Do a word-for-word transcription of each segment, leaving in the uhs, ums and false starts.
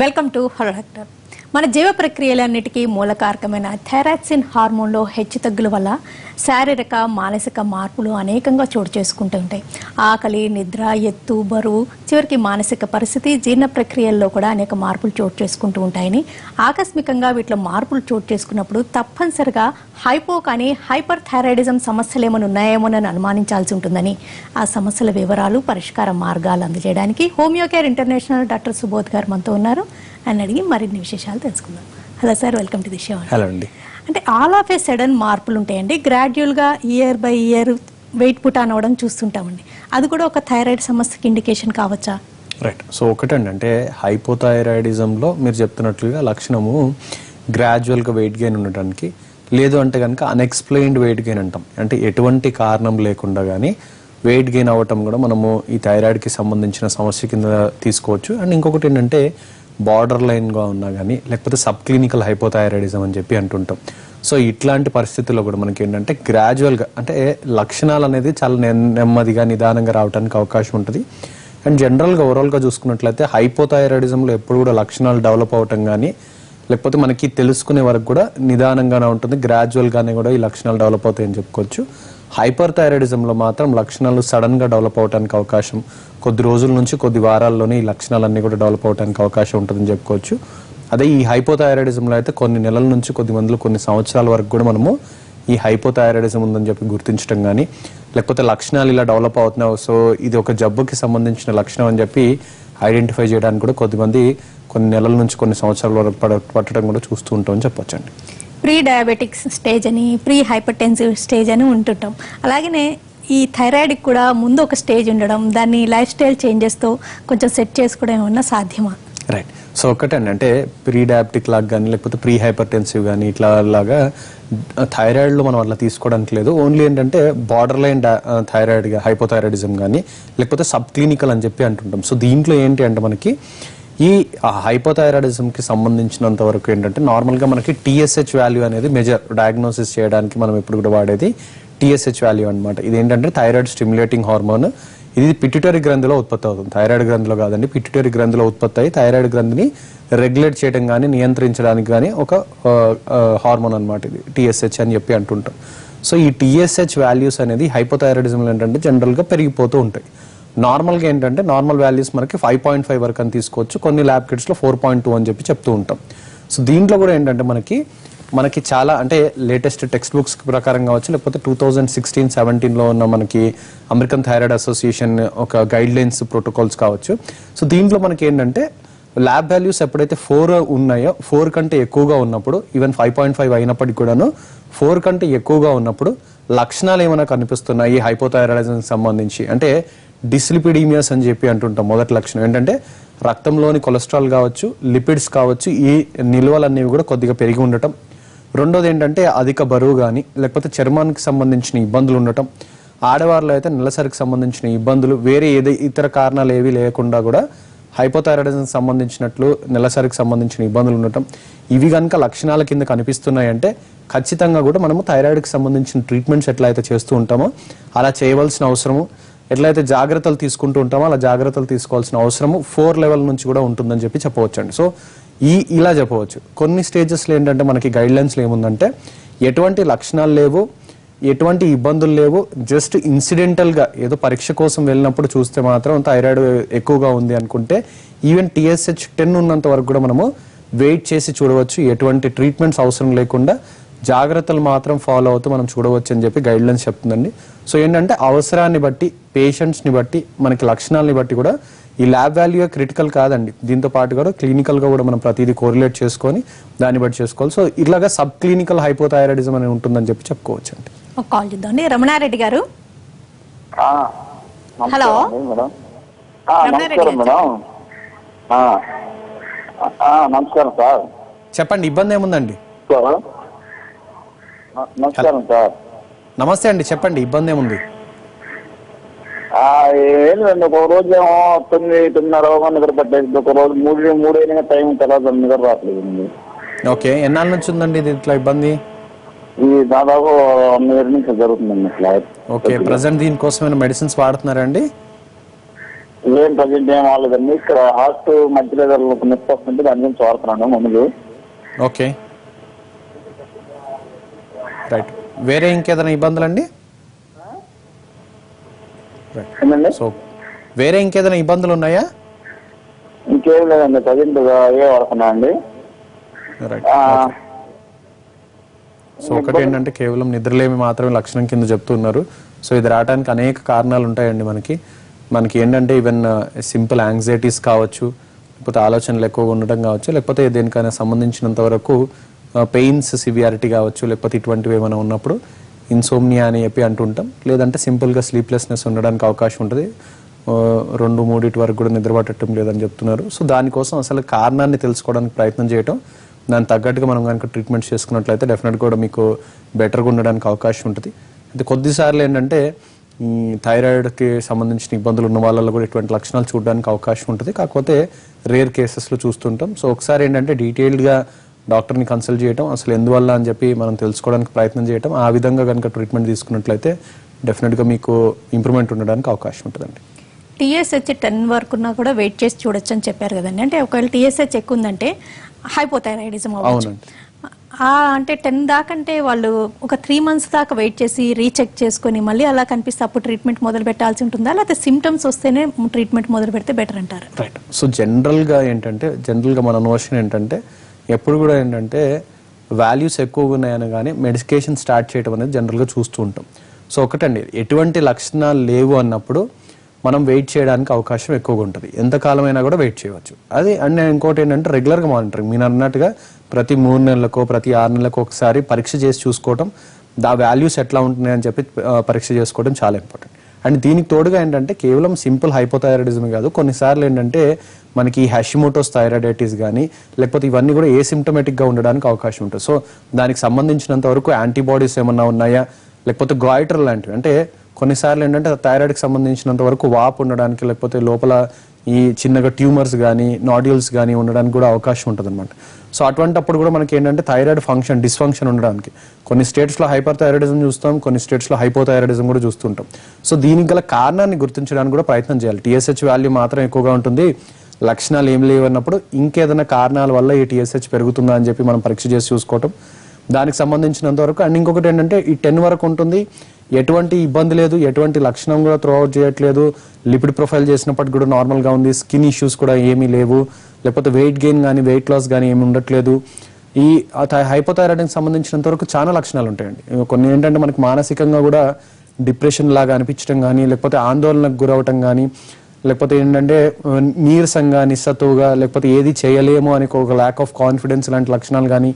Welcome to hello doctor. మన జీవ ప్రక్రియలన్నిటికీ మూల కారకమైన థైరాక్సిన్ హార్మోన్లో హెచ్చుతగ్గుల వల్ల శారీరక మానసిక మార్పులు అనేకంగా చోటు చేసుకుంటూ ఉంటాయి. ఆకలి, నిద్ర, ఎత్తు, బరువు, చివరికి మానసిక పరిస్థితి, జీర్ణ ప్రక్రియల్లో కూడా అనేక మార్పులు చోటు చేసుకుంటూ ఉంటాయని, ఆకస్మికంగా వీటిలో మార్పులు చోటు చేసుకున్నప్పుడు తప్పనిసరిగా హైపో కానీ హైపర్ థైరాయిడిజం సమస్యలేమని ఉన్నాయేమోనని అనుమానించాల్సి ఉంటుందని, ఆ సమస్యల వివరాలు, పరిష్కార మార్గాలు అందజేయడానికి homeo care international doctor Subodh గారు మనతో ఉన్నారు అని అడిగి మరిన్ని విశేషాలు తెలుసుకుందాం. Hello sir, welcome to the show. Hello అండి. అంటే ఆల్ ఆఫ్ ఏ సడన్ మార్పులు ఉంటాయండి, గ్రాడ్యువల్గా year by year weight put అనవడం చూస్తుంటామండి. అది కూడా ఒక థైరాయిడ్ సమస్యకి ఇండికేషన్ కావచ్చా? రైట్. సో ఒకటండి, అంటే హైపోథైరాయిడిజంలో మీరు చెప్తున్నట్లుగా లక్షణము గ్రాడ్యువల్గా వెయిట్ గెయిన్ ఉండటానికి, లేదు అంటే కనుక అన్ఎక్స్ప్లెయిన్డ్ వెయిట్ గెయిన్ అంటాం. అంటే ఎటువంటి కారణం లేకుండా కానీ వెయిట్ గెయిన్ అవ్వటం కూడా మనము ఈ థైరాయిడ్కి సంబంధించిన సమస్య కింద తీసుకోవచ్చు. అండ్ ఇంకొకటి ఏంటంటే బార్డర్ లైన్గా ఉన్నా కానీ, లేకపోతే సబ్ క్లినికల్ హైపోథైరాయిడిజం అని చెప్పి అంటుంటాం. సో ఇట్లాంటి పరిస్థితుల్లో కూడా మనకి ఏంటంటే గ్రాడ్యువల్గా, అంటే లక్షణాలు అనేది చాలా నెమ్మదిగా నిదానంగా రావడానికి అవకాశం ఉంటుంది. అండ్ జనరల్గా ఓవరాల్గా చూసుకున్నట్లయితే హైపోథైరాయిడిజంలో ఎప్పుడు కూడా లక్షణాలు డెవలప్ అవటం కానీ, లేకపోతే మనకి తెలుసుకునే వరకు కూడా నిదానంగానే ఉంటుంది, గ్రాడ్యువల్గానే కూడా ఈ లక్షణాలు డెవలప్ అవుతాయని చెప్పుకోవచ్చు. హైపర్ థైరాయిడిజంలో మాత్రం లక్షణాలు సడన్గా డెవలప్ అవడానికి అవకాశం, కొద్ది రోజుల నుంచి కొద్ది వారాల్లోనే ఈ లక్షణాలన్నీ కూడా డెవలప్ అవడానికి అవకాశం ఉంటుందని చెప్పుకోవచ్చు. అదే ఈ హైపోథైరాయిడిజంలో అయితే కొన్ని నెలల నుంచి కొద్ది మందిలో కొన్ని సంవత్సరాల వరకు కూడా మనము ఈ హైపోథైరాయిడిజం ఉందని చెప్పి గుర్తించడం కానీ, లేకపోతే లక్షణాలు ఇలా డెవలప్ అవుతున్నావు, సో ఇది ఒక జబ్బుకి సంబంధించిన లక్షణం అని చెప్పి ఐడెంటిఫై చేయడానికి కూడా కొద్దిమంది కొన్ని నెలల నుంచి కొన్ని సంవత్సరాల వరకు పట్టడం కూడా చూస్తూ ఉంటామని చెప్పొచ్చండి. ప్రీ డయాబెటిక్స్ స్టేజ్ అని, ప్రీ హైపర్ టెన్సివ్ స్టేజ్ అని ఉంటుంటాం. అలాగనే ఈ థైరాయిడ్కి కూడా ముందు ఒక స్టేజ్ ఉండడం, దాన్ని లైఫ్ స్టైల్ చేంజెస్తో కొంచెం సెట్ చేసుకోవడం ఏమన్నా సాధ్యమా? రైట్. సో ఒకటండి, అంటే ప్రీ డయాబెటిక్ లాగా కానీ, లేకపోతే ప్రీ హైపర్ టెన్సివ్ కానీ, ఇట్లా లాగా థైరాయిడ్లో మనం అట్లా తీసుకోవడానికి లేదు. ఓన్లీ ఏంటంటే బార్డర్ లైన్ థైరాయిడ్గా హైపోథైరాయిడిజం కానీ, లేకపోతే సబ్ క్లినికల్ అని చెప్పి అంటుంటాం. సో దీంట్లో ఏంటి అంటే మనకి ఈ హైపోథైరాయిడిజంకి సంబంధించినంత వరకు ఏంటంటే నార్మల్గా మనకి టీఎస్హెచ్ వాల్యూ అనేది మెజర్ డయాగ్నోసిస్ చేయడానికి మనం ఎప్పుడు కూడా వాడేది టీఎస్హెచ్ వాల్యూ అనమాట. ఇది ఏంటంటే థైరాయిడ్ స్టిమ్యులేటింగ్ హార్మోన్. ఇది పిట్యూటరీ గ్రంథిలో ఉత్పత్తి అవుతుంది, థైరాయిడ్ గ్రంథిలో కాదండి. పిట్యూటరీ గ్రంథిలో ఉత్పత్తి అయ్యి థైరాయిడ్ గ్రంథిని రెగ్యులేట్ చేయడం కానీ, నియంత్రించడానికి కానీ ఒక హార్మోన్ అనమాట ఇది, టీఎస్హెచ్ అని చెప్పి అంటుంటాం. సో ఈ టీఎస్హెచ్ వాల్యూస్ అనేది హైపోథైరాయిడిజంలో ఏంటంటే జనరల్గా పెరిగిపోతూ ఉంటాయి. నార్మల్గా ఏంటంటే నార్మల్ వాల్యూస్ మనకి ఫైవ్ పాయింట్ ఫైవ్ వరకు అని తీసుకోవచ్చు, కొన్ని ల్యాబ్ కిట్స్లో ఫోర్ పాయింట్ టూ అని చెప్పి చెప్తూ ఉంటాం. సో దీంట్లో కూడా ఏంటంటే మనకి మనకి చాలా, అంటే లేటెస్ట్ టెక్స్ట్ బుక్స్ ప్రకారం కావచ్చు, లేకపోతే టూ థౌజండ్ సిక్స్టీన్ సెవెంటీన్లో ఉన్న మనకి అమెరికన్ థైరాయిడ్ అసోసియేషన్ ఒక గైడ్ లైన్స్ ప్రోటోకాల్స్ కావచ్చు. సో దీంట్లో మనకి ఏంటంటే ల్యాబ్ వాల్యూస్ ఎప్పుడైతే ఫోర్ ఉన్నాయో, ఫోర్ కంటే ఎక్కువగా ఉన్నప్పుడు, ఈవెన్ ఫైవ్ పాయింట్ ఫైవ్ అయినప్పటికీ కూడాను ఫోర్ కంటే ఎక్కువగా ఉన్నప్పుడు లక్షణాలు ఏమైనా కనిపిస్తున్నాయి హైపోథైరాయిడిజంకి సంబంధించి అంటే డిస్లిపిడీమియాస్ అని చెప్పి అంటుంటాం. మొదటి లక్షణం ఏంటంటే రక్తంలోని కొలెస్ట్రాల్ కావచ్చు, లిపిడ్స్ కావచ్చు, ఈ నిల్వలు అనేవి కూడా కొద్దిగా పెరిగి ఉండటం. రెండోది ఏంటంటే అధిక బరువు కానీ, లేకపోతే చర్మానికి సంబంధించిన ఇబ్బందులు ఉండటం. ఆడవారిలో అయితే నెలసరికి సంబంధించిన ఇబ్బందులు, వేరే ఏదో ఇతర కారణాలు ఏవి లేకుండా కూడా హైపోథైరాయిడిజంకి సంబంధించినట్లు నెలసరికి సంబంధించిన ఇబ్బందులు ఉండటం. ఇవి కనుక లక్షణాల కింద కనిపిస్తున్నాయంటే ఖచ్చితంగా కూడా మనము థైరాయిడ్కి సంబంధించిన ట్రీట్మెంట్స్ ఎట్లా అయితే చేస్తూ ఉంటామో అలా చేయవలసిన అవసరము, ఎట్లయితే జాగ్రత్తలు తీసుకుంటూ ఉంటామో అలా జాగ్రత్తలు తీసుకోవాల్సిన అవసరము ఫోర్ లెవెల్ నుంచి కూడా ఉంటుందని చెప్పి చెప్పవచ్చండి. సో ఈ ఇలా చెప్పవచ్చు. కొన్ని స్టేజెస్లో ఏంటంటే మనకి గైడ్లైన్స్లో ఏముందంటే ఎటువంటి లక్షణాలు లేవు, ఎటువంటి ఇబ్బందులు లేవు, జస్ట్ ఇన్సిడెంటల్గా ఏదో పరీక్ష కోసం వెళ్ళినప్పుడు చూస్తే మాత్రం థైరాయిడ్ ఎక్కువగా ఉంది అనుకుంటే ఈవెన్ టీఎస్హెచ్ టెన్ ఉన్నంత వరకు కూడా మనము వెయిట్ చేసి చూడవచ్చు. ఎటువంటి ట్రీట్మెంట్స్ అవసరం లేకుండా జాగ్రత్తలు మాత్రం ఫాలో అవుతూ మనం చూడవచ్చు అని చెప్పి గైడ్లైన్స్ చెప్తుందండి. సో ఏంటంటే అవసరాన్ని బట్టి, పేషెంట్స్ని బట్టి, మనకి లక్షణాలని బట్టి కూడా ఈ ల్యాబ్ వాల్యూ క్రిటికల్ కాదండి, దీంతో పాటు కూడా క్లినికల్గా కూడా మనం ప్రతిదీ కోరిలేట్ చేసుకొని దాన్ని బట్టి చేసుకోవాలి. సో ఇలాగా సబ్ క్లినికల్ హైపోథైరాయిడిజం అనేది ఉంటుందని చెప్పి చెప్పుకోవచ్చు అండి. ఒక కాల్ చూద్దామండి. రమణారెడ్డి గారు. హలో నమస్కారం సార్. చెప్పండి, ఇబ్బంది ఏముందండి? నమస్కారం సార్. నమస్తే అండి, చెప్పండి, ఇబ్బంది ఏముంది? ఏంటండి, ఒక రోజు ఏమో తొమ్మిది తొమ్మిదిన్నర నిద్ర పట్టేది, ఒక రోజు మూడు మూడు అయిన టైం తర్వాత నిద్ర రావట్లేదు. ఓకే, ఎన్నాళ్ళ నుంచి ఉందండి ఇది ఇట్లా ఇబ్బంది? ఇది దాదాపు వంద నుంచి జరుగుతుందండి. ఓకే, ప్రజెంట్ దీనికోసమైనా మెడిసిన్స్ వాడుతున్నారా అండి? ఏం ప్రజెంట్ ఏం వాళ్ళదండి ఇక్కడ హార్ట్ మధ్యలో నొప్పి వస్తుంటే దాని గురించి వాడుతున్నాను ముందు. Okay right. వేరే ఇంకేదైనా ఇబ్బందులు అండి? సో వేరే ఇంకేదైనా ఇబ్బందులు ఉన్నాయా? ఇంకేం లేదండి ప్రజెంట్ వాడుతున్నా అండి. సో ఒకటి ఏంటంటే కేవలం నిద్రలేమి మాత్రమే లక్షణం కింద చెప్తున్నారు. సో ఇది రావడానికి అనేక కారణాలు ఉంటాయండి. మనకి మనకి ఏంటంటే ఈవెన్ సింపుల్ యాంగ్జైటీస్ కావచ్చు, లేకపోతే ఆలోచనలు ఎక్కువ ఉండడం కావచ్చు, లేకపోతే దేనికైనా సంబంధించినంత వరకు పెయిన్స్ సివియారిటీ కావచ్చు, లేకపోతే ఇటువంటివి ఏమైనా ఉన్నప్పుడు ఇన్సోమ్నియా అని చెప్పి అంటుంటాం. లేదంటే సింపుల్గా స్లీప్లెస్నెస్ ఉండడానికి అవకాశం ఉంటుంది. రెండు మూడింటి వరకు కూడా నిద్రపట్టడం లేదని చెప్తున్నారు. సో దానికోసం అసలు కారణాన్ని తెలుసుకోవడానికి ప్రయత్నం చేయటం, దాన్ని తగ్గట్టుగా మనం కనుక ట్రీట్మెంట్స్ చేసుకున్నట్లయితే డెఫినెట్గా కూడా మీకు బెటర్గా ఉండడానికి అవకాశం ఉంటుంది. అయితే కొద్దిసార్లు ఏంటంటే థైరాయిడ్కి సంబంధించిన ఇబ్బందులు ఉన్న వాళ్ళలో కూడా ఇటువంటి లక్షణాలు చూడడానికి అవకాశం ఉంటుంది. కాకపోతే రేర్ కేసెస్లో చూస్తుంటాం. సో ఒకసారి ఏంటంటే డీటెయిల్డ్గా డాక్టర్ని కన్సల్ట్ చేయటం, అసలు ఎందువల్ల అని చెప్పి మనం తెలుసుకోవడానికి ప్రయత్నం చేయటం, ఆ విధంగా కనుక ట్రీట్మెంట్ తీసుకున్నట్లయితే డెఫినెట్గా మీకు ఇంప్రూవ్మెంట్ ఉండడానికి అవకాశం ఉంటుందండి. టీఎస్హెచ్ టెన్ వరకున్నా కూడా వెయిట్ చేసి చూడొచ్చు అని చెప్పారు కదండి. అంటే ఒకవేళ టీఎస్హెచ్ ఎక్కువ ఉందంటే హైపోథైరాయిడిజం అవ్వచ్చు. అంటే టెన్ దాకా అంటే వాళ్ళు ఒక త్రీ మంత్స్ దాకా వెయిట్ చేసి రీచెక్ చేసుకుని మళ్ళీ అలా కనిపిస్తే అప్పుడు ట్రీట్మెంట్ మొదలు పెట్టాల్సి ఉంటుందా, లేకపోతే సిమ్టమ్స్ వస్తేనే ట్రీట్మెంట్ మొదలు పెడితే బెటర్ అంటారు? రైట్. సో జనరల్గా ఏంటంటే జనరల్గా మన నోషన్ ఏంటంటే ఎప్పుడు కూడా ఏంటంటే వాల్యూస్ ఎక్కువగా ఉన్నాయని కానీ మెడికేషన్ స్టార్ట్ చేయడం అనేది జనరల్గా చూస్తూ ఉంటాం. సో ఒకటండి, ఎటువంటి లక్షణాలు లేవు అన్నప్పుడు మనం వెయిట్ చేయడానికి అవకాశం ఎక్కువగా ఉంటుంది. ఎంతకాలమైనా కూడా వెయిట్ చేయవచ్చు. అది అండ్ ఇంకోటి ఏంటంటే రెగ్యులర్గా మానిటరింగ్, మీరు అన్నట్టుగా ప్రతి మూడు నెలలకో ప్రతి ఆరు నెలలకు ఒకసారి పరీక్ష చేసి చూసుకోవడం, దా వాల్యూస్ ఎట్లా ఉంటున్నాయని చెప్పి పరీక్ష చేసుకోవడం చాలా ఇంపార్టెంట్. అండ్ దీనికి తోడుగా ఏంటంటే కేవలం సింపుల్ హైపోథైరాయిడిజం కాదు, కొన్నిసార్లు ఏంటంటే మనకి హ్యాషిమోటోస్ థైరాయిడైటిస్ కానీ లేకపోతే ఇవన్నీ కూడా ఏ సిమ్టమేటిక్గా ఉండడానికి అవకాశం ఉంటుంది. సో దానికి సంబంధించినంత వరకు యాంటీబాడీస్ ఏమన్నా ఉన్నాయా, లేకపోతే గాయిటర్ లాంటివి, అంటే కొన్నిసార్లు ఏంటంటే థైరాయిడ్కి సంబంధించినంత వరకు వాపు ఉండడానికి, లేకపోతే లోపల ఈ చిన్నగా ట్యూమర్స్ కానీ నాడ్యూల్స్ కానీ ఉండడానికి కూడా అవకాశం ఉంటుంది అనమాట. సో అటువంటిప్పుడు కూడా మనకి ఏంటంటే థైరాయిడ్ ఫంక్షన్ డిస్ఫంక్షన్ ఉండడానికి కొన్ని స్టేట్స్లో హైపర్ థైరాయిడిజం చూస్తాం, కొన్ని స్టేట్స్లో హైపోథైరాయిడిజం కూడా చూస్తుంటాం. సో దీనికి గల కారణాన్ని గుర్తించడానికి కూడా ప్రయత్నం చేయాలి. టీఎస్హెచ్ వాల్యూ మాత్రం ఎక్కువగా ఉంటుంది, లక్షణాలు ఏం లేవన్నప్పుడు ఇంకేదైనా కారణాల వల్ల ఈ టీఎస్హెచ్ పెరుగుతుందా అని చెప్పి మనం పరీక్ష చేసి చూసుకోవటం దానికి సంబంధించినంత వరకు. అండ్ ఇంకొకటి ఏంటంటే ఈ టెన్ వరకు ఉంటుంది, ఎటువంటి ఇబ్బంది లేదు, ఎటువంటి లక్షణం కూడా త్రోఅవుట్ చేయట్లేదు, లిపిడ్ ప్రొఫైల్ చేసినప్పటికి కూడా నార్మల్గా ఉంది, స్కిన్ ఇష్యూస్ కూడా ఏమీ లేవు, లేకపోతే వెయిట్ గెయిన్ కానీ వెయిట్ లాస్ కానీ ఏమి ఉండట్లేదు. ఈ హైపోథైరాయిడ్కి సంబంధించినంత వరకు చాలా లక్షణాలు ఉంటాయండి. కొన్ని ఏంటంటే మనకి మానసికంగా కూడా డిప్రెషన్ లాగా అనిపించడం కానీ, లేకపోతే ఆందోళనకు గురవటం కానీ, లేకపోతే ఏంటంటే నీరసంగా నిస్సత్తుగా, లేకపోతే ఏది చేయలేము అని ఒక ల్యాక్ ఆఫ్ కాన్ఫిడెన్స్ లాంటి లక్షణాలు కానీ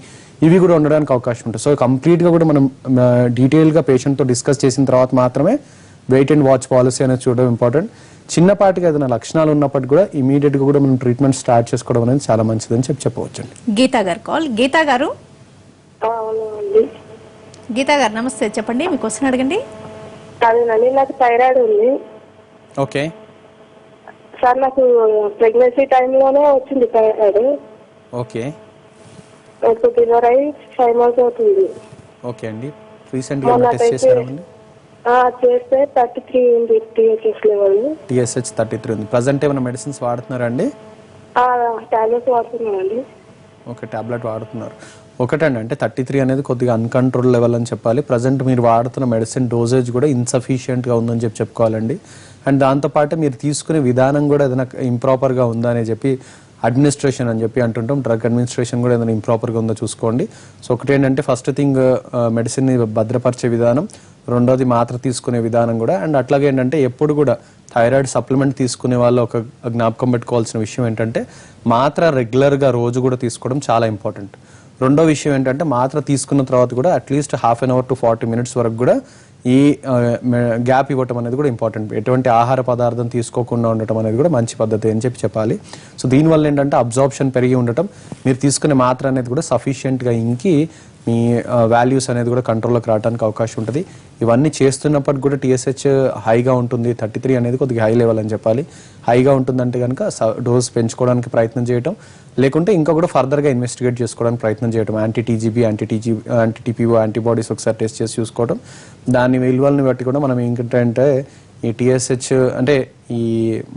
ఇవి కూడా ఉండడానికి అవకాశం ఉంటుంది. సో కంప్లీట్గా కూడా మనం డీటెయిల్గా పేషెంట్తో డిస్కస్ చేసిన తర్వాత మాత్రమే వెయిట్ అండ్ వాచ్ పాలసీ అనేది చూడడం ఇంపార్టెంట్. చిన్నపాటిగా ఏదైనా లక్షణాలు ఉన్నప్పటికీ కూడా ఇమీడియట్గా కూడా మనం ట్రీట్మెంట్ స్టార్ట్ చేసుకోవడం అనేది చాలా మంచిదని చెప్పి చెప్పవచ్చు. గీతా గారు కాల్. గీతా గారు గీతా గారు నమస్తే, చెప్పండి, మీ క్వశ్చన్ అడగండి. నాకు థైరాయిడ్ ఉంది. ఓకే సార్, నాకు ప్రెగ్నెన్సీ టైంలోనే వచ్చింది థైరాయిడ్. ఓకే ఒకటండి. అంటే థర్టీ త్రీ అనేది కొద్దిగా అన్కంట్రోల్ లెవెల్ అని చెప్పాలి. ప్రజెంట్ మీరు వాడుతున్న మెడిసిన్ డోసేజ్ కూడా ఇన్సఫిషియంట్ గా ఉందని చెప్పి చెప్పుకోవాలండి. అండ్ దాంతోపాటు మీరు తీసుకునే విధానం కూడా ఏదైనా ఇంప్రాపర్ గా ఉందా అని చెప్పి అడ్మినిస్ట్రేషన్ అని చెప్పి అంటుంటాం, డ్రగ్ అడ్మినిస్ట్రేషన్ కూడా ఏదైనా ఇంప్రాపర్గా ఉందో చూసుకోండి. సో ఒకటేంటంటే ఫస్ట్ థింగ్ మెడిసిన్ని భద్రపరిచే విధానం, రెండోది మాత్ర తీసుకునే విధానం కూడా. అండ్ అట్లాగే ఏంటంటే ఎప్పుడు కూడా థైరాయిడ్ సప్లిమెంట్ తీసుకునే వాళ్ళు ఒక జ్ఞాపకం పెట్టుకోవాల్సిన విషయం ఏంటంటే మాత్ర రెగ్యులర్గా రోజు కూడా తీసుకోవడం చాలా ఇంపార్టెంట్. రెండో విషయం ఏంటంటే మాత్ర తీసుకున్న తర్వాత కూడా at least half an hour to forty minutes వరకు కూడా ఈ గ్యాప్ ఇవ్వటం అనేది కూడా ఇంపార్టెంట్. ఎటువంటి ఆహార పదార్థం తీసుకోకుండా ఉండటం అనేది కూడా మంచి పద్ధతి అని చెప్పి చెప్పాలి. సో దీనివల్ల ఏంటంటే అబ్జార్ప్షన్ పెరిగి ఉండటం, మీరు తీసుకునే మాత్ర అనేది కూడా సఫిషియెంట్గా ఇంకి మీ వాల్యూస్ అనేది కూడా కంట్రోల్లోకి రావడానికి అవకాశం ఉంటుంది. ఇవన్నీ చేస్తున్నప్పటికి కూడా టీఎస్హెచ్ హైగా ఉంటుంది. థర్టీ త్రీ అనేది కొద్దిగా హై లెవెల్ అని చెప్పాలి. హైగా ఉంటుందంటే కనుక డోస్ పెంచుకోవడానికి ప్రయత్నం చేయటం, లేకుంటే ఇంకా కూడా ఫర్దర్గా ఇన్వెస్టిగేట్ చేసుకోవడానికి ప్రయత్నం చేయటం, anti TGB anti TG anti TPO antibodies ఒకసారి టెస్ట్ చేసి చూసుకోవడం, దాని విలువలను బట్టి కూడా మనం ఏంటంటే ఈ టిఎస్హెచ్ అంటే ఈ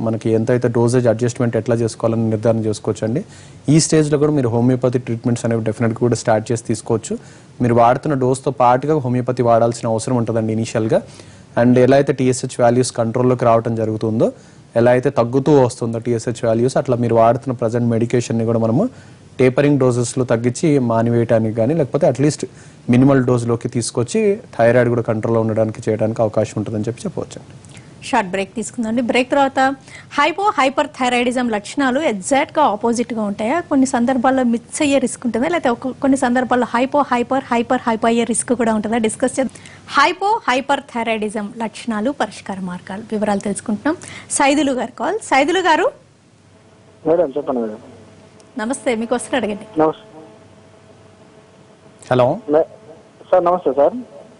మనకి ఎంతైతే డోసేజ్ అడ్జస్ట్మెంట్ ఎట్లా చేసుకోవాలని నిర్ధారణ చేసుకోవచ్చండి. ఈ స్టేజ్లో కూడా మీరు హోమియోపతి ట్రీట్మెంట్స్ అనేవి డెఫినెట్గా కూడా స్టార్ట్ చేసి తీసుకోవచ్చు. మీరు వాడుతున్న డోస్తో పాటుగా హోమియోపతి వాడాల్సిన అవసరం ఉంటుందండి ఇనీషియల్గా. అండ్ ఎలా అయితే టీఎస్హెచ్ వాల్యూస్ కంట్రోల్లోకి రావడం జరుగుతుందో, ఎలా అయితే తగ్గుతూ వస్తుందో టీఎస్హెచ్ వాల్యూస్, అట్లా మీరు వాడుతున్న ప్రజెంట్ మెడికేషన్ని కూడా మనము టేపరింగ్ డోసెస్లో తగ్గించి మానివేయడానికి కానీ, లేకపోతే అట్లీస్ట్ మినిమల్ డోస్లోకి తీసుకొచ్చి థైరాయిడ్ కూడా కంట్రోల్లో ఉండడానికి చేయడానికి అవకాశం ఉంటుందని చెప్పి చెప్పవచ్చండి. షార్ట్ బ్రేక్ తీసుకుందండి. బ్రేక్ తర్వాత హైపో హైపర్ థైరాయిడిజం లక్షణాలు ఎగ్జాక్ట్గా ఆపోజిట్గా ఉంటాయా? కొన్ని సందర్భాల్లో మిస్ అయ్యే రిస్క్ ఉంటుందా, లేకపోతే కొన్ని సందర్భాల్లో హైపో హైపర్ హైపర్ హైపో అయ్యే రిస్క్ కూడా ఉంటుందా? డిస్కస్ చేద్దాం. హైపో హైపర్ థైరాయిడిజం లక్షణాలు, పరిష్కార మార్గాలు, వివరాలు తెలుసుకుంటున్నాం. సైదులు గారు కాల్. సైదులు గారు నమస్తే, మీకు వస్తున్నా అడగండి. హలో సార్, నమస్తే సార్.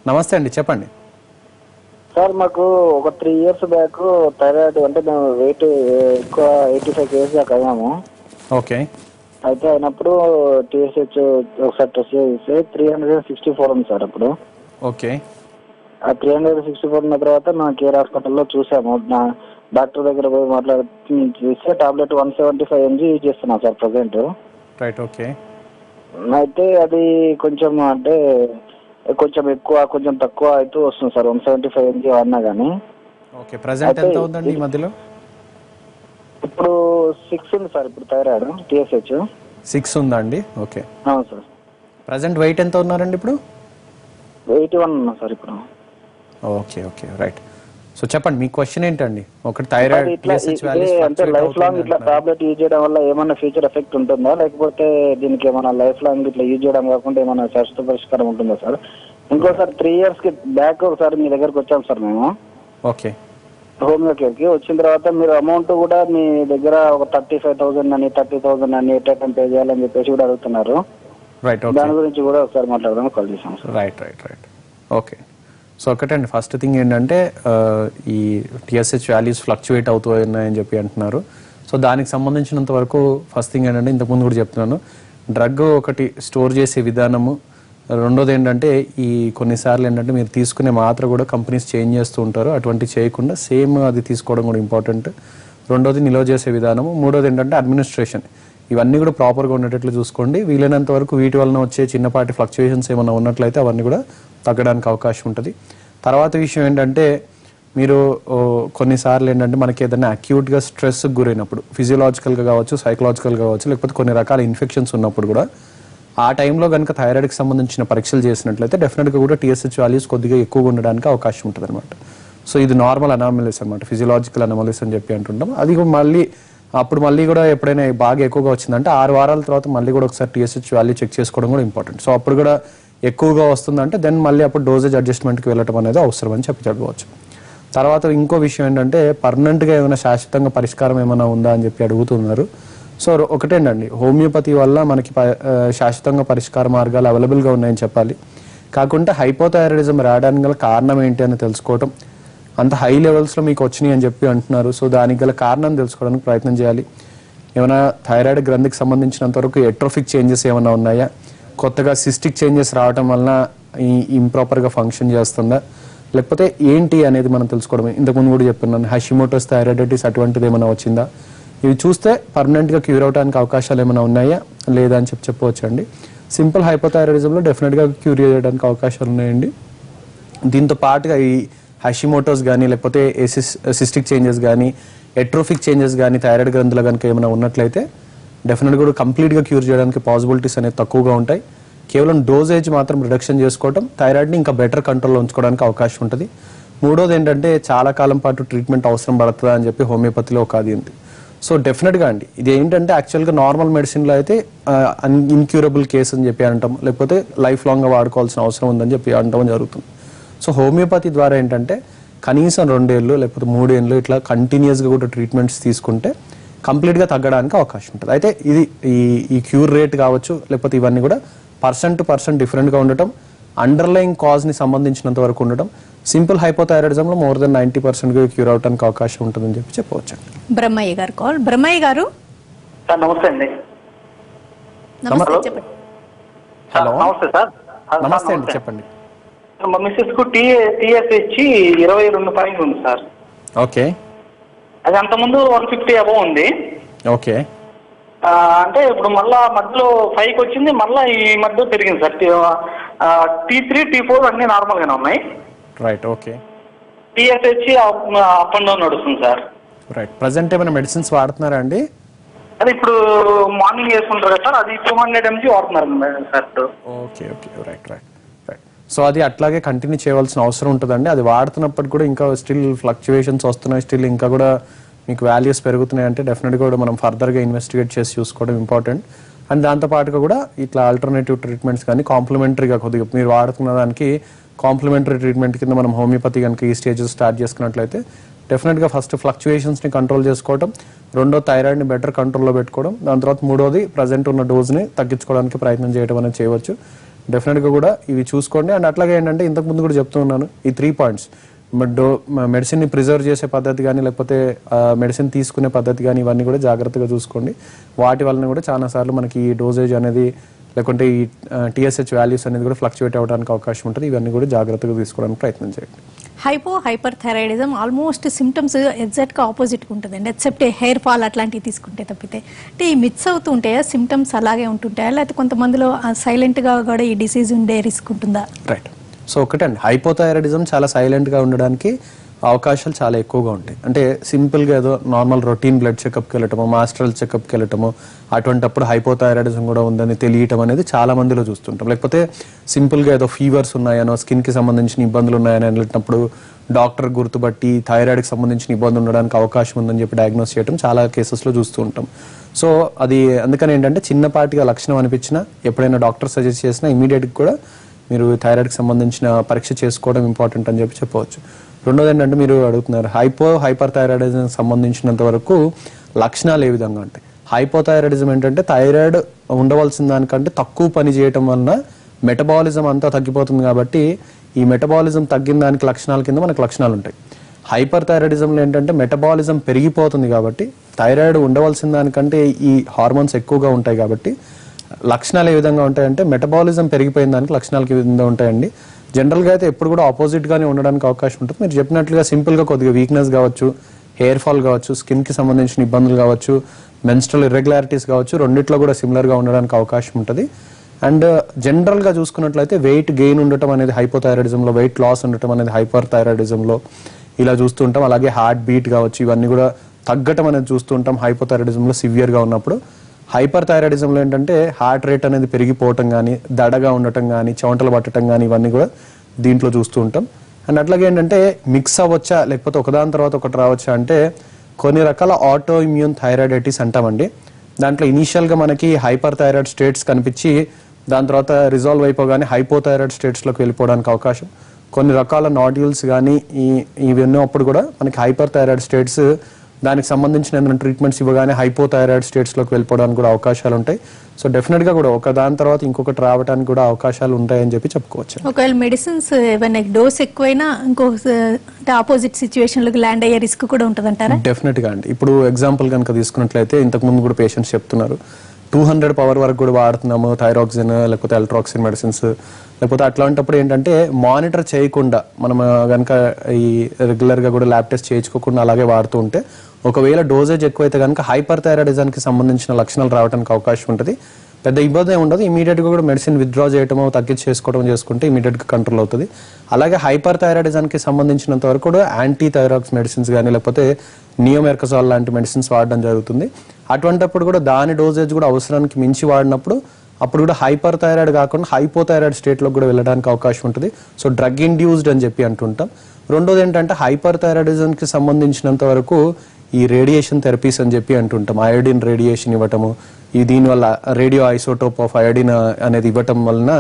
నమస్తే అండి, చెప్పండి సార్. మాకు ఒక త్రీ ఇయర్స్ బ్యాక్ థైరాయిడ్, అంటే మేము వెయిట్ ఎక్కువ ఎయిటీ ఫైవ్ కేజీస్ దాకా అయినాము. ఓకే. అయితే అయినప్పుడు టీఎస్హెచ్ ఒకసారి టెస్ట్ చేస్తే త్రీ హండ్రెడ్ సిక్స్టీ ఫోర్ ఉంది సార్ అప్పుడు. ఓకే. ఆ త్రీ హండ్రెడ్ సిక్స్టీ ఫోర్ ఉన్న తర్వాత మా కేర్ హాస్పిటల్లో చూసాము. డాక్టర్ దగ్గర పోయి మాట్లాడితే tablet one seventy five mg use చేస్తున్నాం సార్ ప్రజెంట్. రైట్. ఓకే. అయితే అది కొంచెం అంటే కొంచెం ఎక్కువ కొంచెం తక్కువ అయితే వస్తుంది sir. One seventy five mg అన్నా కానీ ఇప్పుడు సిక్స్ ఉంది సార్. ఇప్పుడు థైరాయిడ్ టీఎస్హెచ్ సిక్స్ ఉందా అండి? ఓకే. అవును సార్. ప్రజెంట్ వెయిట్ ఎంత ఉన్నారండి ఇప్పుడు? ఎయిటీ వన్ ఉన్నా సార్ ఇప్పుడు. ఓకే. Okay, right. సో చెప్పండి, మీ క్వశ్చన్ ఏంటండి? ఒకటి థైరాయిడ్ టీఎస్హెచ్ వాల్యూస్ అంటే లైఫ్ లాంగ్ ఇట్లా టాబ్లెట్ యూజ్ చేయడం వల్ల ఏమైనా ఫ్యూచర్ ఎఫెక్ట్ ఉంటుందా, లేకపోతే దీనికి ఏమైనా లైఫ్ లాంగ్ ఇట్లా యూజ్ చేయడం కాకుండా ఏమైనా శాశ్వత పరిష్కారం ఉంటుందా సార్? ఇంకోసారి త్రీ ఇయర్స్ కి బ్యాక్ ఒకసారి మీ దగ్గరకు వచ్చాం సార్ మేము. ఓకే. హోమియో కేర్ కి వచ్చిన తర్వాత మీరు అమౌంట్ కూడా మీ దగ్గర ఒక థర్టీ ఫైవ్ థౌసండ్ అని థర్టీ థౌసండ్ అని ఎట్ టైం పే చేయాలని చెప్పేసి కూడా అడుగుతున్నారు. దాని గురించి కూడా ఒకసారి మాట్లాడదాం కాల్ చేసాం sir. Right right right okay. So ఒకటండి, ఫస్ట్ థింగ్ ఏంటంటే ఈ టీఎస్హెచ్ వాల్యూస్ ఫ్లక్చువేట్ అవుతున్నాయని చెప్పి అంటున్నారు. సో దానికి సంబంధించినంత వరకు ఫస్ట్ థింగ్ ఏంటంటే, ఇంతకుముందు కూడా చెప్తున్నాను, డ్రగ్ ఒకటి స్టోర్ చేసే విధానము, రెండోది ఏంటంటే ఈ కొన్నిసార్లు ఏంటంటే మీరు తీసుకునే మాత్ర కూడా కంపెనీస్ చేంజ్ చేస్తూ ఉంటారు. అటువంటి చేయకుండా సేమ్ అది తీసుకోవడం కూడా ఇంపార్టెంట్. రెండోది నిల్వ చేసే విధానము, మూడోది ఏంటంటే అడ్మినిస్ట్రేషన్. ఇవన్నీ కూడా ప్రాపర్గా ఉండేటట్లు చూసుకోండి. వీలైనంత వరకు వీటి వలన వచ్చే చిన్నపాటి ఫ్లక్చుయేషన్స్ ఏమైనా ఉన్నట్లయితే అవన్నీ కూడా తగ్గడానికి అవకాశం ఉంటుంది. తర్వాత విషయం ఏంటంటే, మీరు కొన్నిసార్లు ఏంటంటే మనకి ఏదైనా అక్యూట్గా స్ట్రెస్కి గురైనప్పుడు, ఫిజియలాజికల్గా కావచ్చు, సైకలాజికల్గా కావచ్చు, లేకపోతే కొన్ని రకాల ఇన్ఫెక్షన్స్ ఉన్నప్పుడు కూడా ఆ టైంలో కనుక థైరాయిడ్కి సంబంధించిన పరీక్షలు చేసినట్లయితే డెఫినెట్గా కూడా టీఎస్హెచ్ వాల్యూస్ కొద్దిగా ఎక్కువగా ఉండడానికి అవకాశం ఉంటుంది అనమాట. సో ఇది నార్మల్ అనామలీస్ అనమాట, ఫిజియలాజికల్ అనామలీస్ అని చెప్పి అంటుంటాం. అది మళ్ళీ అప్పుడు మళ్ళీ కూడా ఎప్పుడైనా బాగా ఎక్కువగా వచ్చిందంటే ఆరు వారాల తర్వాత మళ్ళీ కూడా ఒకసారి టీఎస్హెచ్ వాల్యూ చెక్ చేసుకోవడం కూడా ఇంపార్టెంట్. సో అప్పుడు కూడా ఎక్కువగా వస్తుందంటే దెన్ మళ్ళీ అప్పుడు డోసేజ్ అడ్జస్ట్మెంట్కి వెళ్ళటం అనేది అవసరం అని చెప్పి చెప్పవచ్చు. తర్వాత ఇంకో విషయం ఏంటంటే, పర్మనెంట్గా ఏమైనా శాశ్వతంగా పరిష్కారం ఏమైనా ఉందా అని చెప్పి అడుగుతున్నారు. సో ఒకటేంటండి, హోమియోపతి వల్ల మనకి శాశ్వతంగా పరిష్కార మార్గాలు అవైలబుల్గా ఉన్నాయని చెప్పాలి. కాకుండా హైపోథైరాయిడిజం రావడానికి గల కారణం ఏంటి అని తెలుసుకోవటం, అంత హై లెవెల్స్లో మీకు వచ్చినాయి అని చెప్పి అంటున్నారు. సో దానికి గల కారణం తెలుసుకోవడానికి ప్రయత్నం చేయాలి. ఏమైనా థైరాయిడ్ గ్రంథికి సంబంధించినంత వరకు ఎట్రోఫిక్ చేంజెస్ ఏమైనా ఉన్నాయా, కొత్తగా సిస్టిక్ చేంజెస్ రావడం వలన ఈ ఇంప్రాపర్గా ఫంక్షన్ చేస్తుందా, లేకపోతే ఏంటి అనేది మనం తెలుసుకోవడమే. ఇంతకుముందు కూడా చెప్తున్నాను, హషిమోటోస్ థైరాయిడైటిస్ అటువంటిది ఏమైనా వచ్చిందా, ఇవి చూస్తే పర్మనెంట్గా క్యూర్ అవడానికి అవకాశాలు ఏమైనా ఉన్నాయా లేదా అని చెప్పి చెప్పవచ్చు అండి. సింపుల్ హైపోథైరాయిడిజంలో డెఫినెట్గా క్యూర్ చేయడానికి అవకాశాలు ఉన్నాయండి. దీంతో పాటుగా ఈ హషిమోటోస్ కానీ, లేకపోతే ఏసిస్ సిస్టిక్ చేంజెస్ కానీ, ఎట్రోఫిక్ చేంజెస్ కానీ థైరాయిడ్ గ్రంథులు కనుక ఏమైనా ఉన్నట్లయితే డెఫినెట్గా కూడా కంప్లీట్గా క్యూర్ చేయడానికి పాసిబిలిటీస్ అనేవి తక్కువగా ఉంటాయి. కేవలం డోసేజ్ మాత్రం రిడక్షన్ చేసుకోవడం థైరాయిడ్ని ఇంకా బెటర్ కంట్రోల్లో ఉంచుకోవడానికి అవకాశం ఉంటుంది. మూడోది ఏంటంటే, చాలా కాలం పాటు ట్రీట్మెంట్ అవసరం పడుతుందా అని చెప్పి హోమియోపతిలో ఒక అది ఉంది. సో డెఫినెట్గా అండి, ఇది ఏంటంటే యాక్చువల్గా నార్మల్ మెడిసిన్లో అయితే ఇన్క్యూరబుల్ కేసు అని చెప్పి అంటాం, లేకపోతే లైఫ్ లాంగ్గా వాడుకోవాల్సిన అవసరం ఉందని చెప్పి అంటాం జరుగుతుంది. సో హోమియోపతి ద్వారా ఏంటంటే కనీసం రెండేళ్ళు లేకపోతే మూడేళ్ళు ఇట్లా కంటిన్యూస్గా కూడా ట్రీట్మెంట్స్ తీసుకుంటే కంప్లీట్గా తగ్గడానికి అవకాశం ఉంటుంది. అయితే ఇది ఈ ఈ క్యూర్ రేట్ కావచ్చు, లేకపోతే ఇవన్నీ కూడా పర్సెంట్ టు పర్సెంట్ డిఫరెంట్గా ఉండటం, అండర్లైయింగ్ కాజ్ని సంబంధించినంత వరకు ఉండటం. సింపుల్ హైపోథైరాయిడిజంలో more than ninety percent cure అవడానికి అవకాశం ఉంటుందని చెప్పి చెప్పవచ్చు. బ్రహ్మయ్య గారు కాల్. బ్రహ్మయ్య గారు నమస్తే అండి. నమస్తే అండి, చెప్పండి. ఇరవై రెండు పాయింట్ ఉంది సార్. ఓకే అది అంత ముందు వన్ ఫిఫ్టీ అబౌ ఉంది. ఓకే అంటే ఇప్పుడు మళ్ళా మధ్యలో ఫైవ్ కి వచ్చింది, మళ్ళా ఈ మధ్య పెరిగింది sir. T three T four అన్ని నార్మల్ గానే ఉన్నాయి. రైట్. ఓకే. టీఎస్ వచ్చి అప్ అండ్ డౌన్ నడుస్తుంది సార్. రైట్. ప్రెజెంట్ ఏమైనా మెడిసిన్స్ వాడుతున్నారా అండి? అది ఇప్పుడు మార్నింగ్ వేసుకుంటారు కదా సార్, అది టూ హండ్రెడ్ ఎంజీ వాడుతున్నారు sir. Okay okay right right right. So అది అట్లాగే కంటిన్యూ చేయవలసిన అవసరం ఉంటుందండి. అది వాడుతున్నప్పటికి కూడా ఇంకా స్టిల్ ఫ్లక్చుయేషన్స్ వస్తున్నాయి, స్టిల్ ఇంకా కూడా మీకు వాల్యూస్ పెరుగుతున్నాయి అంటే డెఫినెట్గా కూడా మనం ఫర్దర్గా ఇన్వెస్టిగేట్ చేసి చూసుకోవడం ఇంపార్టెంట్. అండ్ దాంతోపాటుగా కూడా ఇట్లా ఆల్టర్నేటివ్ ట్రీట్మెంట్స్ కానీ కాంప్లిమెంటరీగా కొద్దిగా మీరు వాడుతున్న దానికి కాంప్లిమెంటరీ ట్రీట్మెంట్ కింద మనం హోమియోపతి కనుక ఈ స్టేజెస్ స్టార్ట్ చేసుకున్నట్లయితే డెఫినెట్గా ఫస్ట్ ఫ్లక్చుయేషన్స్ని కంట్రోల్ చేసుకోవడం, రెండో థైరాయిడ్ని బెటర్ కంట్రోల్లో పెట్టుకోవడం, దాని తర్వాత మూడోది ప్రజెంట్ ఉన్న డోస్ని తగ్గించుకోవడానికి ప్రయత్నం చేయడం అనేది చేయవచ్చు. డెఫినెట్గా కూడా ఇవి చూసుకోండి. అండ్ అట్లాగే ఏంటంటే ఇంతకుముందు కూడా చెప్తూ ఉన్నాను, ఈ త్రీ పాయింట్స్ డో మెడిసిన్ని ప్రిజర్వ్ చేసే పద్ధతి కానీ లేకపోతే మెడిసిన్ తీసుకునే పద్ధతి కానీ ఇవన్నీ కూడా జాగ్రత్తగా చూసుకోండి. వాటి వలన కూడా చాలాసార్లు మనకి ఈ డోసేజ్ అనేది లేకుంటే ఈ టీఎస్హెచ్ వాల్యూస్ అనేది కూడా ఫ్లక్చువేట్ అవ్వడానికి అవకాశం ఉంటుంది. ఇవన్నీ కూడా జాగ్రత్తగా తీసుకోవడానికి ప్రయత్నం చేయండి. Hypo hyper thyroidism almost symptoms ఎగ్జాక్ట్గా ఆపోజిట్గా ఉంటుందండి, ఎక్సెప్ట్ హెయిర్ ఫాల్ అట్లాంటివి తీసుకుంటే తప్పితే. అంటే ఈ మిక్స్ అవుతూ ఉంటాయా, సిమ్టమ్స్ అలాగే ఉంటుంటాయా, లేకపోతే కొంతమందిలో సైలెంట్గా కూడా ఈ డిసీజ్ ఉండే రిస్క్ ఉంటుందా? రైట్. సో ఒకటండి, హైపోథైరాయిడిజం చాలా సైలెంట్గా ఉండడానికి అవకాశాలు చాలా ఎక్కువగా ఉంటాయి. అంటే సింపుల్గా ఏదో నార్మల్ రొటీన్ బ్లడ్ చెకప్కి వెళ్ళటము, మాస్ట్రల్ చెకప్కి వెళ్ళటము, అటువంటిప్పుడు హైపోథైరాయిడిజం కూడా ఉందని తెలియటం అనేది చాలా మందిలో చూస్తుంటాం. లేకపోతే సింపుల్గా ఏదో ఫీవర్స్ ఉన్నాయనో స్కిన్కి సంబంధించిన ఇబ్బందులు ఉన్నాయని వెళ్ళినప్పుడు డాక్టర్ గుర్తుపట్టి థైరాయిడ్కి సంబంధించిన ఇబ్బంది ఉండడానికి అవకాశం ఉందని చెప్పి డయాగ్నోస్ చేయడం చాలా కేసెస్లో చూస్తూ ఉంటాం. సో అది అందుకని ఏంటంటే చిన్నపాటిగా లక్షణం అనిపించినా ఎప్పుడైనా డాక్టర్ సజెస్ట్ చేసినా ఇమీడియట్గా కూడా మీరు థైరాయిడ్కి సంబంధించిన పరీక్ష చేసుకోవడం ఇంపార్టెంట్ అని చెప్పి చెప్పవచ్చు. రెండోది ఏంటంటే మీరు అడుగుతున్నారు హైపో హైపర్ థైరాయిడిజం సంబంధించినంత వరకు లక్షణాలు ఏ విధంగా ఉంటాయి. హైపో థైరాయిడిజం ఏంటంటే థైరాయిడ్ ఉండవలసిన దానికంటే తక్కువ పని చేయటం వలన మెటబాలిజం అంతా తగ్గిపోతుంది. కాబట్టి ఈ మెటబాలిజం తగ్గిన దానికి లక్షణాల కింద మనకు లక్షణాలు ఉంటాయి. హైపర్ థైరాయిడిజంలో ఏంటంటే మెటబాలిజం పెరిగిపోతుంది కాబట్టి థైరాయిడ్ ఉండవలసిన దానికంటే ఈ హార్మోన్స్ ఎక్కువగా ఉంటాయి. కాబట్టి లక్షణాలు ఏ విధంగా ఉంటాయంటే మెటబాలిజం పెరిగిపోయిన దానికి లక్షణాలు విధంగా ఉంటాయండి. జనరల్గా అయితే ఎప్పుడు కూడా ఆపోజిట్గానే ఉండడానికి అవకాశం ఉంటుంది. మీరు చెప్పినట్లుగా సింపుల్గా కొద్దిగా వీక్నెస్ కావచ్చు, హెయిర్ ఫాల్ కావచ్చు, స్కిన్కి సంబంధించిన ఇబ్బందులు కావచ్చు, మెన్స్ట్రల్ ఇర్రెగ్యులారిటీస్ కావచ్చు, రెండిట్లో కూడా సిమిలర్గా ఉండడానికి అవకాశం ఉంటుంది. అండ్ జనరల్గా చూసుకున్నట్లయితే వెయిట్ గెయిన్ ఉండటం అనేది హైపోథైరాయిడిజంలో, వెయిట్ లాస్ ఉండటం అనేది హైపర్ థైరాయిడిజంలో ఇలా చూస్తుంటాం. అలాగే హార్ట్ బీట్ కావచ్చు, ఇవన్నీ కూడా తగ్గటం అనేది చూస్తుంటాం హైపోథైరాయిడిజంలో సివియర్గా ఉన్నప్పుడు. హైపర్ థైరాయిడిజంలో ఏంటంటే హార్ట్ రేట్ అనేది పెరిగిపోవటం కానీ, దడగా ఉండటం కానీ, చెమటలు పట్టడం కానీ ఇవన్నీ కూడా దీంట్లో చూస్తూ ఉంటాం. అండ్ అట్లాగే ఏంటంటే మిక్స్ అవ్వచ్చా లేకపోతే ఒకదాని తర్వాత ఒకటి రావచ్చా అంటే కొన్ని రకాల ఆటో ఇమ్యూన్ థైరాయిడైటిస్ అంటామండి. దాంట్లో ఇనీషియల్గా మనకి హైపర్ థైరాయిడ్ స్టేట్స్ కనిపించి దాని తర్వాత రిజాల్వ్ అయిపోగానే హైపోథైరాయిడ్ స్టేట్స్లోకి వెళ్ళిపోవడానికి అవకాశం. కొన్ని రకాల నాడ్యూల్స్ కానీ ఈ ఇవన్నీ అప్పుడు కూడా మనకి హైపర్ థైరాయిడ్ స్టేట్స్ దానికి సంబంధించిన ఏమైనా ట్రీట్మెంట్స్ ఇవ్వగానే హైపోథైరాయిడ్ స్టేట్స్లోకి వెళ్ళిపోవడానికి కూడా అవకాశాలు ఉంటాయి. సో డెఫినెట్గా కూడా ఒక దాని తర్వాత ఇంకొకటి రావడానికి కూడా అవకాశాలు ఉంటాయని చెప్పి చెప్పుకోవచ్చు. ఒకవేళ మెడిసిన్స్ ఏమైనా డోస్ ఎక్కువైనా ఇంకో ఆపోజిట్ సిచ్యువేషన్లోకి ల్యాండ్ అయ్యే రిస్క్ కూడా ఉంటుందంటారా? డెఫినెట్గా అండి. ఇప్పుడు ఎగ్జాంపుల్ కనుక తీసుకున్నట్లయితే ఇంతకుముందు కూడా పేషెంట్స్ చెప్తున్నారు టూ హండ్రెడ్ పవర్ వరకు కూడా వాడుతున్నాము థైరాక్సిన్ లేకపోతే అల్ట్రాక్సిన్ మెడిసిన్స్ లేకపోతే. అట్లాంటప్పుడు ఏంటంటే మానిటర్ చేయకుండా మనం కనుక ఈ రెగ్యులర్గా కూడా ల్యాబ్ టెస్ట్ చేయించుకోకుండా అలాగే వాడుతూ ఉంటే ఒకవేళ డోసేజ్ ఎక్కువైతే కనుక హైపర్ థైరాయిడిజానికి సంబంధించిన లక్షణాలు రావడానికి అవకాశం ఉంటుంది. పెద్ద ఇబ్బంది ఉండదు, ఇమీడియట్గా కూడా మెడిసిన్ విత్డ్రా చేయడమో తగ్గించేసుకోవడం చేసుకుంటే ఇమీడియట్గా కంట్రోల్ అవుతుంది. అలాగే హైపర్ థైరాయిడిజానికి సంబంధించినంత వరకు కూడా యాంటీ థైరాక్స్ మెడిసిన్స్ కానీ లేకపోతే నియోమెర్కజాల్ లాంటి మెడిసిన్స్ వాడడం జరుగుతుంది. అటువంటిప్పుడు కూడా దాని డోసేజ్ కూడా అవసరానికి మించి వాడినప్పుడు అప్పుడు కూడా హైపర్ థైరాయిడ్ కాకుండా హైపోథైరాయిడ్ స్టేట్లో కూడా వెళ్ళడానికి అవకాశం ఉంటుంది. సో డ్రగ్ ఇండ్యూస్డ్ అని చెప్పి అంటుంటాం. రెండోది ఏంటంటే హైపర్ థైరాయిడిజంకి సంబంధించినంత వరకు ఈ రేడియేషన్ థెరపీస్ అని చెప్పి అంటుంటాం. అయోడిన్ రేడియేషన్ ఇవ్వటము, ఈ దీనివల్ల రేడియో ఐసోటోప్ ఆఫ్ అయోడిన్ అనేది ఇవ్వటం వలన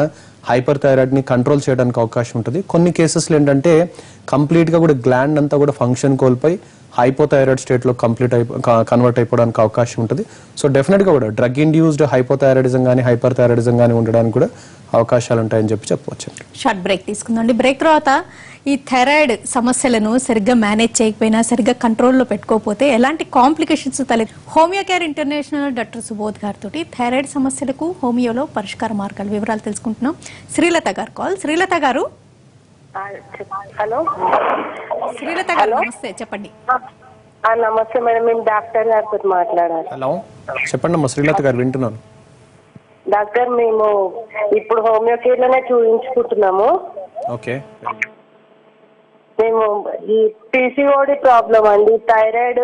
హైపర్ థైరాయిడ్ని కంట్రోల్ చేయడానికి అవకాశం ఉంటుంది. కొన్ని కేసెస్లో ఏంటంటే కంప్లీట్గా కూడా గ్లాండ్ అంతా కూడా ఫంక్షన్ కోల్పోయి హైపోథైరాయిడ్ స్టేట్లో కంప్లీట్ అయిపో కన్వర్ట్ అయిపోవడానికి అవకాశం ఉంటుంది. సో డెఫినెట్గా కూడా డ్రగ్ ఇండ్యూస్డ్ హైపోథైరాయిడిజం కానీ హైపర్ థైరాయిడిజం కానీ ఉండడానికి కూడా అవకాశాలు ఉంటాయని చెప్పి చెప్పవచ్చు. షార్ట్ బ్రేక్ తీసుకుందండి. బ్రేక్ తర్వాత ఈ థైరాయిడ్ సమస్యలను సరిగ్గా మేనేజ్ చేయకపోయినా సరిగ్గా కంట్రోల్లో పెట్టుకోకపోతే ఎలాంటి కాంప్లికేషన్స్ తలె homeo care international doctor Subodh గారితో థైరాయిడ్ సమస్యలకు హోమియోలో పరిష్కార మార్గాలు వివరాలు తెలుసుకుంటున్నాం. శ్రీలత గారు కాల్. శ్రీలత గారు హలో శ్రీలత గారు నమస్తే చెప్పండి. ఆ నమస్తే మేడం, నేను డాక్టర్ గారితో మాట్లాడాలి. హలో చెప్పండి అమ్మ, శ్రీలత గారు వింటున్నాను. డాక్టర్ మేము ఇప్పుడు హోమియోపతి లోనే చూపించుకుంటున్నాము. ఓకే, మేము ఈ పీసీఓడి ప్రాబ్లం అండి, థైరాయిడ్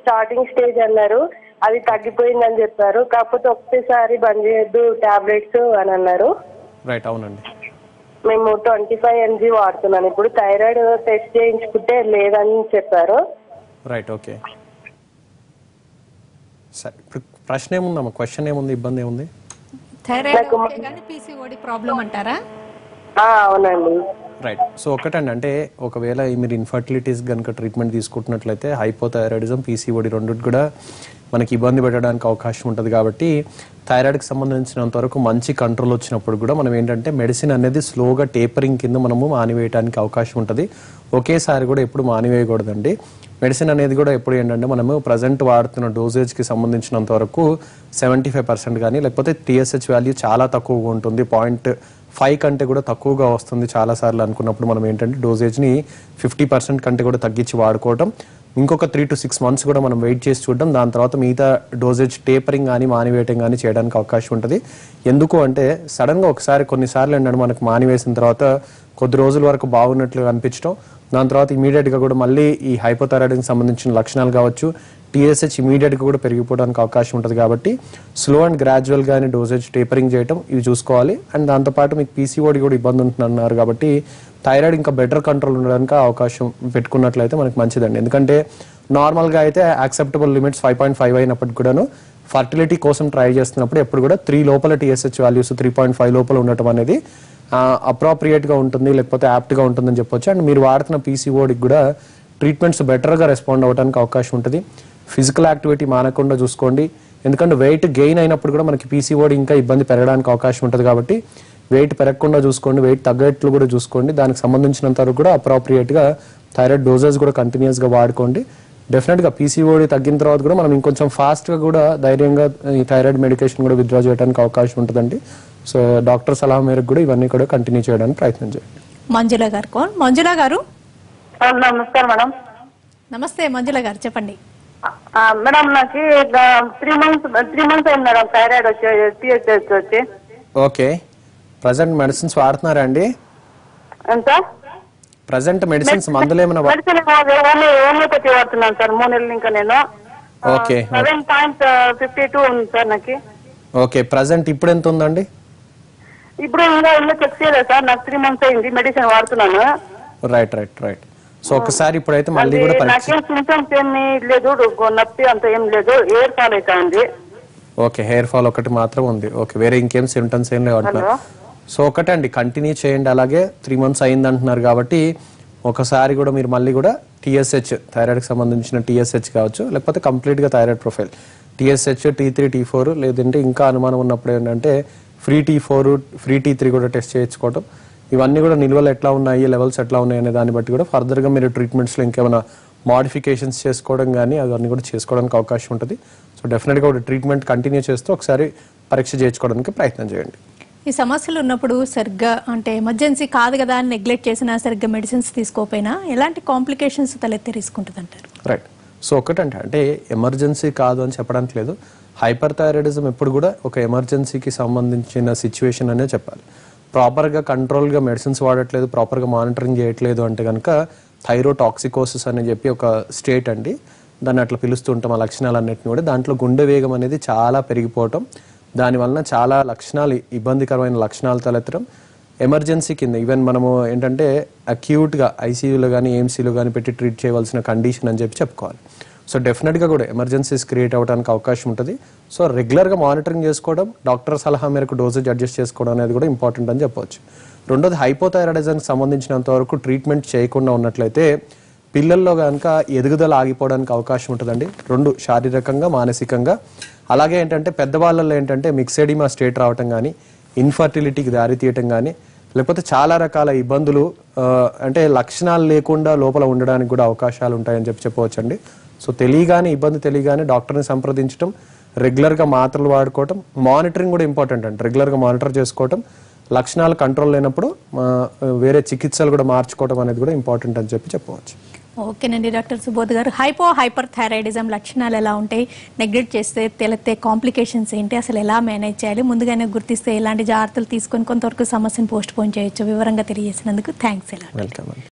స్టార్టింగ్ స్టేజ్ అన్నారు, అది తగ్గిపోయిందని చెప్పారు, కాకపోతే ఒక్కసారి బంద్ చేయద్దు టాబ్లెట్స్ అని అన్నారు. రైట్, అవునండి. మేము ట్వంటీ ఫైవ్ ఎంజీ వాడుతున్నాను ఇప్పుడు, థైరాయిడ్ టెస్ట్ చేయించుకుంటే లేదని చెప్పారు. Right, okay. ఇప్పుడు ప్రశ్న ఏముందమ్మా, క్వశ్చన్ ఏముంది, ఇబ్బంది ఏముంది? అవునండి. రైట్, సో ఒకటండి, అంటే ఒకవేళ మీరు ఇన్ఫర్టిలిటీస్ కనుక ట్రీట్మెంట్ తీసుకుంటున్నట్లయితే హైపోథైరాయిడిజం, పీసీఓడి రెండు కూడా మనకి ఇబ్బంది పెట్టడానికి అవకాశం ఉంటుంది. కాబట్టి థైరాయిడ్కి సంబంధించినంత వరకు మంచి కంట్రోల్ వచ్చినప్పుడు కూడా మనం ఏంటంటే మెడిసిన్ అనేది స్లోగా టేపరింగ్ కింద మనము మానివేయడానికి అవకాశం ఉంటుంది. ఒకేసారి కూడా ఎప్పుడు మానివేయకూడదండి. మెడిసిన్ అనేది కూడా ఎప్పుడు ఏంటంటే మనము ప్రజెంట్ వాడుతున్న డోసేజ్కి సంబంధించినంత వరకు సెవెంటీ ఫైవ్ పర్సెంట్ కానీ, లేకపోతే టీఎస్హెచ్ వాల్యూ చాలా తక్కువగా ఉంటుంది, పాయింట్ ఫైవ్ కంటే కూడా తక్కువగా వస్తుంది చాలాసార్లు అనుకున్నప్పుడు మనం ఏంటంటే డోసేజ్ని ఫిఫ్టీ పర్సెంట్ కంటే కూడా తగ్గించి వాడుకోవటం, ఇంకొక త్రీ టు సిక్స్ మంత్స్ కూడా మనం వెయిట్ చేసి చూడడం, దాని తర్వాత మిగతా డోసేజ్ టేపరింగ్ కానీ మానివేయటం కానీ చేయడానికి అవకాశం ఉంటుంది. ఎందుకు అంటే సడన్గా ఒకసారి కొన్నిసార్లు ఏంటంటే మనకు మానివేసిన తర్వాత కొద్ది రోజుల వరకు బాగున్నట్లు అనిపించడం, దాని తర్వాత ఇమీడియట్గా కూడా మళ్ళీ ఈ హైపోథైరాయిడ్కి సంబంధించిన లక్షణాలు కావచ్చు, టీఎస్హెచ్ ఇమీడియట్గా కూడా పెరిగిపోవడానికి అవకాశం ఉంటుంది. కాబట్టి స్లో అండ్ గ్రాడ్యువల్గానే డోసేజ్ టేపరింగ్ చేయడం ఇవి చూసుకోవాలి. అండ్ దాంతోపాటు మీకు పీసీఓడి కూడా ఇబ్బంది ఉంటున్నారు కాబట్టి థైరాయిడ్ ఇంకా బెటర్ కంట్రోల్ ఉండడానికి అవకాశం పెట్టుకున్నట్లయితే మనకు మంచిదండి. ఎందుకంటే నార్మల్గా అయితే acceptable limits five point five అయినప్పటికి కూడాను ఫర్టిలిటీ కోసం ట్రై చేస్తున్నప్పుడు ఎప్పుడు కూడా త్రీ లోపల TSH values three point five లోపల ఉండటం అనేది అప్రోప్రియేట్గా ఉంటుంది, లేకపోతే యాప్ట్గా ఉంటుందని చెప్పొచ్చు. అండ్ మీరు వాడుతున్న పీసీఓడికి కూడా ట్రీట్మెంట్స్ బెటర్గా రెస్పాండ్ అవ్వడానికి అవకాశం ఉంటుంది. ఫిజికల్ యాక్టివిటీ మానకుండా చూసుకోండి, ఎందుకంటే వెయిట్ గెయిన్ అయినప్పుడు కూడా మనకి పీసీఓడి ఇంకా ఇబ్బంది పెరగడానికి అవకాశం ఉంటుంది. కాబట్టి వెయిట్ పెరగకుండా చూసుకోండి, వెయిట్ తగ్గట్లు కూడా చూసుకోండి, దానికి సంబంధించినంత వరకు కూడా అప్రోప్రియేట్గా థైరాయిడ్ డోసెస్ కూడా కంటిన్యూస్గా వాడుకోండి. డెఫినెట్గా పీసీఓడి తగ్గిన తర్వాత కూడా మనం ఇంకొంచెం ఫాస్ట్గా కూడా ధైర్యంగా ఈ థైరాయిడ్ మెడికేషన్ కూడా విత్డ్రా చేయడానికి అవకాశం ఉంటుందండి. సో డాక్టర్ సలహా మేరకు కూడా ఇవన్నీ కూడా కంటిన్యూ చేయడానికి ప్రయత్నం చేయండి. మంజుల గారు కాల్. మంజుల గారు నమస్కారం మేడం. నమస్తే మంజుల గారు చెప్పండి. మేడం నాకు త్రీ మంత్స్ త్రీ మంత్స్ అయింది మేడం థైరాయిడ్ వచ్చి. ఓకే, ప్రెసెంట్ మెడిసిన్స్ వాడుతున్నారా అండి? ప్రెసెంట్ మెడిసిన్స్ మందులు ఏమైనా హోమియోపతి వాడుతున్నాను సార్, మూడు నెలలు ఇంకా నేను. Okay, seven point fifty two ఉంది సార్ నాకు. ఓకే, ప్రెసెంట్ ఇప్పుడు ఎంత ఉందండి? ఇప్పుడు ఇంకా ఇంకా చెక్ చేయలేదు సార్, నాకు త్రీ మంత్స్ అయింది మెడిసిన్ వాడుతున్నాను. Right right right. సో ఒకసారి ఇప్పుడైతే మళ్ళీ కూడా పరీక్ష సింప్టమ్స్ ఏమీ లేదు, నొప్పి అంత ఏం లేదు, హెయిర్ ఫాల్ అయితే ఉంది. ఓకే, హెయిర్ ఫాల్ ఒకటి మాత్రం ఉంది. ఓకే, వేరే ఇంకేం సింప్టమ్స్ ఏం లేవు అంటున్నారు. సో ఒకటండి, కంటిన్యూ చేయండి. అలాగే త్రీ మంత్స్ అయింది అంటున్నారు కాబట్టి ఒకసారి కూడా మీరు మళ్ళీ కూడా టీఎస్హెచ్ థైరాయిడ్కి సంబంధించిన టీఎస్హెచ్ కావచ్చు, లేకపోతే కంప్లీట్గా thyroid profile TSH, T three T four లేదంటే ఇంకా అనుమానం ఉన్నప్పుడు ఏంటంటే free T four free T three కూడా టెస్ట్ చేయించుకోవటం, ఇవన్నీ కూడా నిల్వలు ఎట్లా ఉన్నాయి, లెవెల్స్ ఎట్లా ఉన్నాయి అనే దాన్ని బట్టి కూడా ఫర్దర్గా మీరు ట్రీట్మెంట్స్లో ఇంకేమైనా మాడిఫికేషన్స్ చేసుకోవడం కానీ అవన్నీ కూడా చేసుకోవడానికి అవకాశం ఉంటుంది. సో డెఫినెట్గా ఒక ట్రీట్మెంట్ కంటిన్యూ చేస్తూ ఒకసారి పరీక్ష చేయించుకోవడానికి ప్రయత్నం చేయండి. ఈ సమస్యలు ఉన్నప్పుడు సరిగ్గా అంటే ఎమర్జెన్సీ కాదు కదా అని నెగ్లెక్ట్ చేసినా, సరిగ్గా మెడిసిన్స్ తీసుకోకపోయినా ఎలాంటి కాంప్లికేషన్స్ తలెత్తి తీసుకుంటుంది అంటారు? రైట్, సో ఒకటంటే అంటే ఎమర్జెన్సీ కాదు అని చెప్పడానికి లేదు, హైపర్ థైరాయిడిజం ఎప్పుడు కూడా ఒక ఎమర్జెన్సీకి సంబంధించిన సిచ్యువేషన్ అనే చెప్పాలి. ప్రాపర్గా కంట్రోల్గా మెడిసిన్స్ వాడట్లేదు, ప్రాపర్గా మానిటరింగ్ చేయట్లేదు అంటే కనుక థైరోటాక్సికోసిస్ అని చెప్పి ఒక స్టేట్ అండి, దాన్ని అట్లా పిలుస్తుంటాం. ఆ లక్షణాలన్నింటినీ కూడా దాంట్లో గుండె వేగం అనేది చాలా పెరిగిపోవటం, దానివలన చాలా లక్షణాలు ఇబ్బందికరమైన లక్షణాలు తలెత్తడం ఎమర్జెన్సీ కింద. ఈవెన్ మనము ఏంటంటే అక్యూట్గా ఐసీయూలో కానీ ఏఎంసీలో కానీ పెట్టి ట్రీట్ చేయవలసిన కండిషన్ అని చెప్పి చెప్పుకోవాలి. సో డెఫినెట్గా కూడా ఎమర్జెన్సీస్ క్రియేట్ అవ్వడానికి అవకాశం ఉంటుంది. సో రెగ్యులర్గా మానిటరింగ్ చేసుకోవడం, డాక్టర్ సలహా మేరకు డోసేజ్ అడ్జస్ట్ చేసుకోవడం అనేది కూడా ఇంపార్టెంట్ అని చెప్పవచ్చు. రెండోది, హైపోథైరాయిడిజంకి సంబంధించినంత వరకు ట్రీట్మెంట్ చేయకుండా ఉన్నట్లయితే పిల్లల్లో కనుక ఎదుగుదల ఆగిపోవడానికి అవకాశం ఉంటుందండి, రెండు శారీరకంగా మానసికంగా. అలాగే ఏంటంటే పెద్దవాళ్ళల్లో ఏంటంటే మిక్సెడిమా స్టేట్ రావటం కానీ, ఇన్ఫర్టిలిటీకి దారితీయటం కానీ, లేకపోతే చాలా రకాల ఇబ్బందులు అంటే లక్షణాలు లేకుండా లోపల ఉండడానికి కూడా అవకాశాలు ఉంటాయని చెప్పి చెప్పవచ్చండి. సో తెలియగానే ఇబ్బంది తెలియగానే డాక్టర్ని సంప్రదించడం, రెగ్యులర్గా మాత్రలు వాడుకోవటం, మానిటరింగ్ కూడా ఇంపార్టెంట్ అండి. రెగ్యులర్గా మానిటర్ చేసుకోవటం, లక్షణాలు కంట్రోల్ లేనప్పుడు వేరే చికిత్సలు కూడా మార్చుకోవడం అనేది కూడా ఇంపార్టెంట్ అని చెప్పి చెప్పవచ్చు. ఓకేనండి డాక్టర్ సుబోధ్ గారు, హైపో హైపర్ థైరాయిడిజం లక్షణాలు ఎలా ఉంటాయి, నెగ్లెక్ట్ చేస్తే తెలితే కాంప్లికేషన్స్ ఏంటి, అసలు ఎలా మేనేజ్ చేయాలి, ముందుగానే గుర్తిస్తే ఎలాంటి జాగ్రత్తలు తీసుకొని కొంతవరకు సమస్యను పోస్ట్ పోన్ చేయొచ్చు, వివరంగా తెలియజేసినందుకు థ్యాంక్స్. ఎలా వెల్కమ్.